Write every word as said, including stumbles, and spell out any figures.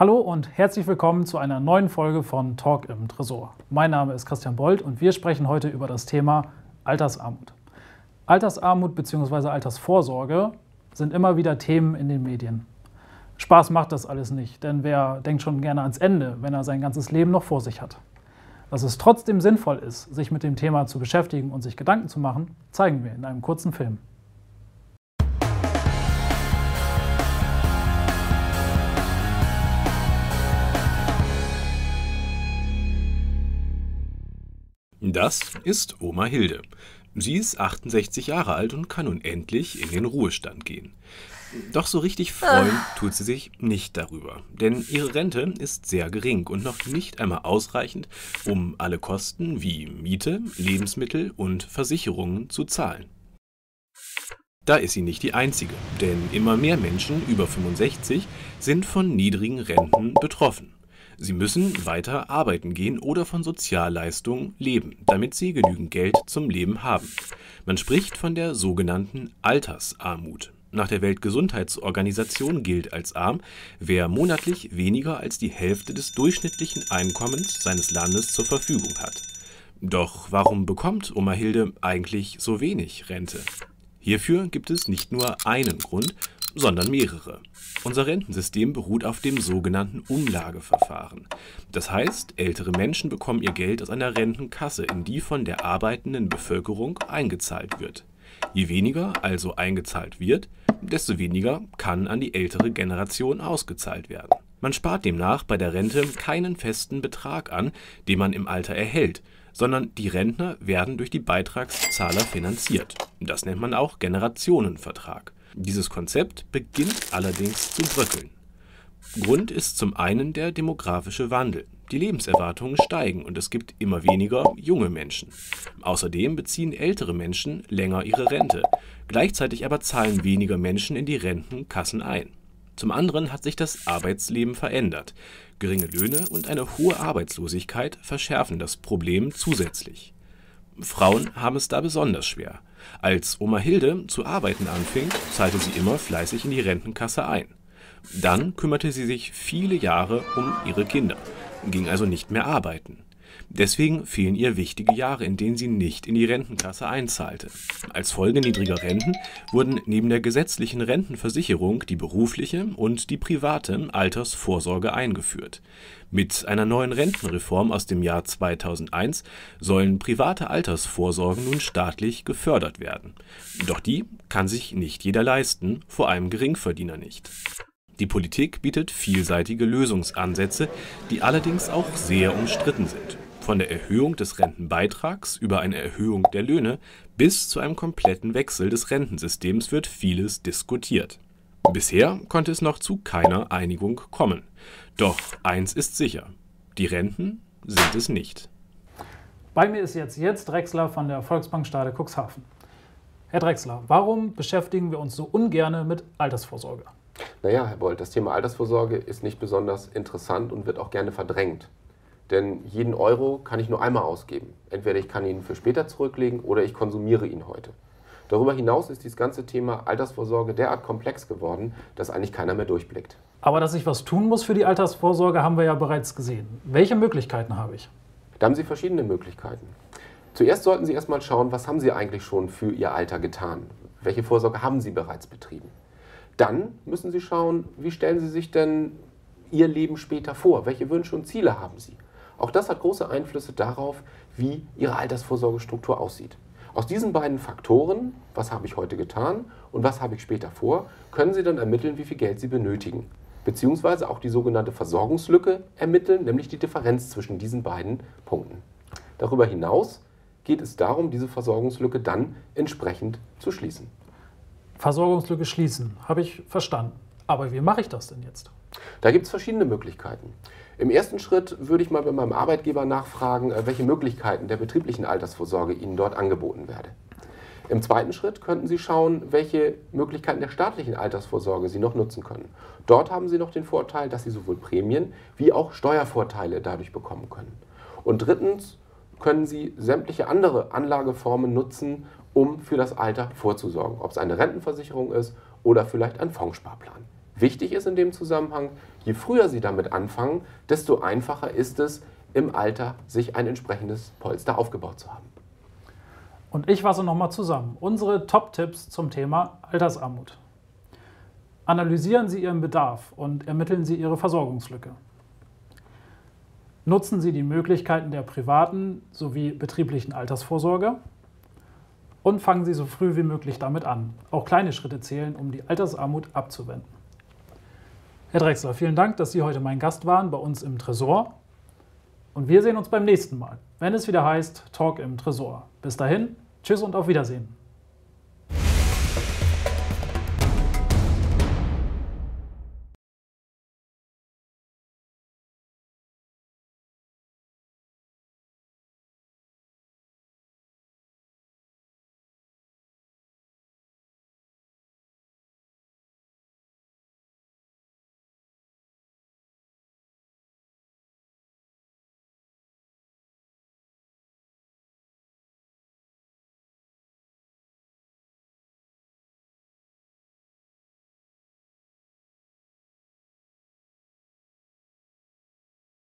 Hallo und herzlich willkommen zu einer neuen Folge von Talk im Tresor. Mein Name ist Christian Boldt und wir sprechen heute über das Thema Altersarmut. Altersarmut bzw. Altersvorsorge sind immer wieder Themen in den Medien. Spaß macht das alles nicht, denn wer denkt schon gerne ans Ende, wenn er sein ganzes Leben noch vor sich hat. Dass es trotzdem sinnvoll ist, sich mit dem Thema zu beschäftigen und sich Gedanken zu machen, zeigen wir in einem kurzen Film. Das ist Oma Hilde. Sie ist achtundsechzig Jahre alt und kann nun endlich in den Ruhestand gehen. Doch so richtig freuen tut sie sich nicht darüber, denn ihre Rente ist sehr gering und noch nicht einmal ausreichend, um alle Kosten wie Miete, Lebensmittel und Versicherungen zu zahlen. Da ist sie nicht die Einzige, denn immer mehr Menschen über fünfundsechzig sind von niedrigen Renten betroffen. Sie müssen weiter arbeiten gehen oder von Sozialleistungen leben, damit sie genügend Geld zum Leben haben. Man spricht von der sogenannten Altersarmut. Nach der Weltgesundheitsorganisation gilt als arm, wer monatlich weniger als die Hälfte des durchschnittlichen Einkommens seines Landes zur Verfügung hat. Doch warum bekommt Oma Hilde eigentlich so wenig Rente? Hierfür gibt es nicht nur einen Grund, sondern mehrere. Unser Rentensystem beruht auf dem sogenannten Umlageverfahren. Das heißt, ältere Menschen bekommen ihr Geld aus einer Rentenkasse, in die von der arbeitenden Bevölkerung eingezahlt wird. Je weniger also eingezahlt wird, desto weniger kann an die ältere Generation ausgezahlt werden. Man spart demnach bei der Rente keinen festen Betrag an, den man im Alter erhält, sondern die Rentner werden durch die Beitragszahler finanziert. Das nennt man auch Generationenvertrag. Dieses Konzept beginnt allerdings zu bröckeln. Grund ist zum einen der demografische Wandel. Die Lebenserwartungen steigen und es gibt immer weniger junge Menschen. Außerdem beziehen ältere Menschen länger ihre Rente. Gleichzeitig aber zahlen weniger Menschen in die Rentenkassen ein. Zum anderen hat sich das Arbeitsleben verändert. Geringe Löhne und eine hohe Arbeitslosigkeit verschärfen das Problem zusätzlich. Frauen haben es da besonders schwer. Als Oma Hilde zu arbeiten anfing, zahlte sie immer fleißig in die Rentenkasse ein. Dann kümmerte sie sich viele Jahre um ihre Kinder, ging also nicht mehr arbeiten. Deswegen fehlen ihr wichtige Jahre, in denen sie nicht in die Rentenkasse einzahlte. Als Folge niedriger Renten wurden neben der gesetzlichen Rentenversicherung die berufliche und die private Altersvorsorge eingeführt. Mit einer neuen Rentenreform aus dem Jahr zweitausendeins sollen private Altersvorsorgen nun staatlich gefördert werden. Doch die kann sich nicht jeder leisten, vor allem Geringverdiener nicht. Die Politik bietet vielseitige Lösungsansätze, die allerdings auch sehr umstritten sind. Von der Erhöhung des Rentenbeitrags über eine Erhöhung der Löhne bis zu einem kompletten Wechsel des Rentensystems wird vieles diskutiert. Bisher konnte es noch zu keiner Einigung kommen. Doch eins ist sicher: Die Renten sind es nicht. Bei mir ist jetzt Jens Drexler von der Volksbank Stade-Cuxhaven. Herr Drexler, warum beschäftigen wir uns so ungern mit Altersvorsorge? Naja, Herr Boldt, das Thema Altersvorsorge ist nicht besonders interessant und wird auch gerne verdrängt. Denn jeden Euro kann ich nur einmal ausgeben. Entweder ich kann ihn für später zurücklegen oder ich konsumiere ihn heute. Darüber hinaus ist dieses ganze Thema Altersvorsorge derart komplex geworden, dass eigentlich keiner mehr durchblickt. Aber dass ich was tun muss für die Altersvorsorge, haben wir ja bereits gesehen. Welche Möglichkeiten habe ich? Da haben Sie verschiedene Möglichkeiten. Zuerst sollten Sie erstmal schauen, was haben Sie eigentlich schon für Ihr Alter getan? Welche Vorsorge haben Sie bereits betrieben? Dann müssen Sie schauen, wie stellen Sie sich denn Ihr Leben später vor? Welche Wünsche und Ziele haben Sie? Auch das hat große Einflüsse darauf, wie Ihre Altersvorsorgestruktur aussieht. Aus diesen beiden Faktoren, was habe ich heute getan und was habe ich später vor, können Sie dann ermitteln, wie viel Geld Sie benötigen. Beziehungsweise auch die sogenannte Versorgungslücke ermitteln, nämlich die Differenz zwischen diesen beiden Punkten. Darüber hinaus geht es darum, diese Versorgungslücke dann entsprechend zu schließen. Versorgungslücke schließen, habe ich verstanden. Aber wie mache ich das denn jetzt? Da gibt es verschiedene Möglichkeiten. Im ersten Schritt würde ich mal bei meinem Arbeitgeber nachfragen, welche Möglichkeiten der betrieblichen Altersvorsorge Ihnen dort angeboten werden. Im zweiten Schritt könnten Sie schauen, welche Möglichkeiten der staatlichen Altersvorsorge Sie noch nutzen können. Dort haben Sie noch den Vorteil, dass Sie sowohl Prämien wie auch Steuervorteile dadurch bekommen können. Und drittens können Sie sämtliche andere Anlageformen nutzen, um für das Alter vorzusorgen, ob es eine Rentenversicherung ist oder vielleicht ein Fondssparplan. Wichtig ist in dem Zusammenhang, je früher Sie damit anfangen, desto einfacher ist es, im Alter sich ein entsprechendes Polster aufgebaut zu haben. Und ich fasse nochmal zusammen. Unsere Top-Tipps zum Thema Altersarmut. Analysieren Sie Ihren Bedarf und ermitteln Sie Ihre Versorgungslücke. Nutzen Sie die Möglichkeiten der privaten sowie betrieblichen Altersvorsorge. Und fangen Sie so früh wie möglich damit an. Auch kleine Schritte zählen, um die Altersarmut abzuwenden. Herr Drexler, vielen Dank, dass Sie heute mein Gast waren bei uns im Tresor. Und wir sehen uns beim nächsten Mal, wenn es wieder heißt Talk im Tresor. Bis dahin, tschüss und auf Wiedersehen.